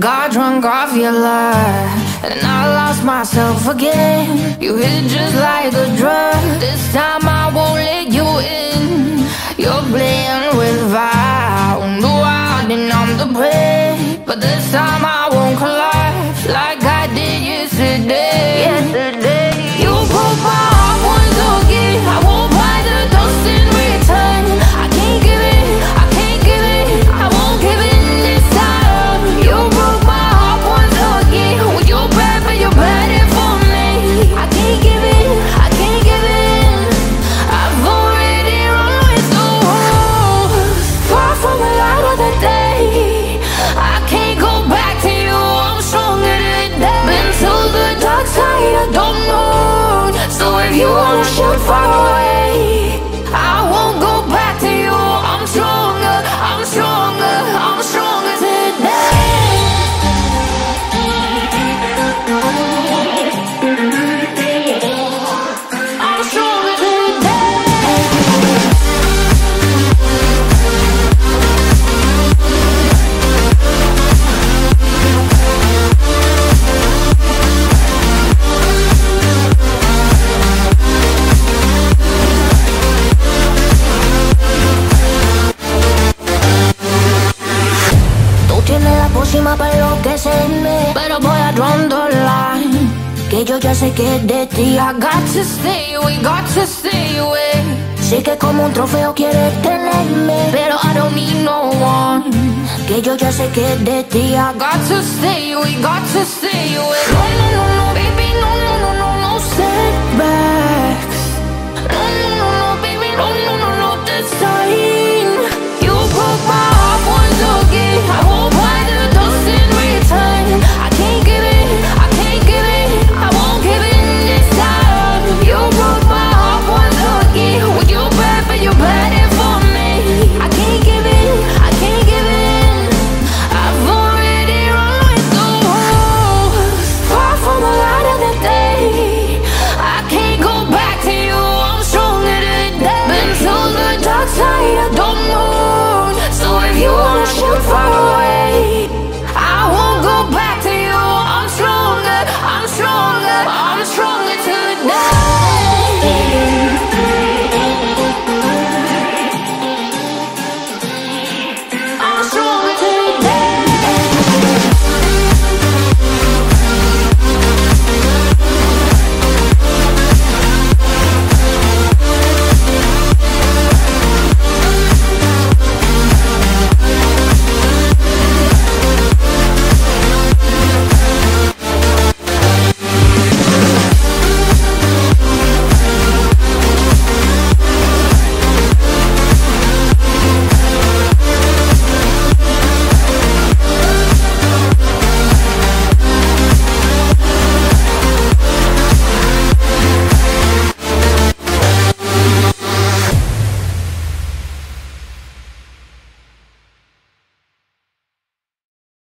got drunk off your life, and I lost myself again. You hit just like a drug. This time I won't let you in. You're playing with fire, on the wild and on the brave. But this time I won't collide like I did yesterday. You broke my heart once again. I won't buy the dust in return. I can't give it. I can't give it. I won't give it. You wanna shoot far away, I won't go back to you. I'm stronger, I'm stronger, I'm stronger today. I'm stronger para enloquecerme, pero voy a draw the line, que yo ya sé que de ti. I got to stay away, got to stay away. Sé que como un trofeo quieres tenerme, pero I don't need no one, que yo ya sé que de ti. I got to stay away, got to stay away. No, no, no, no.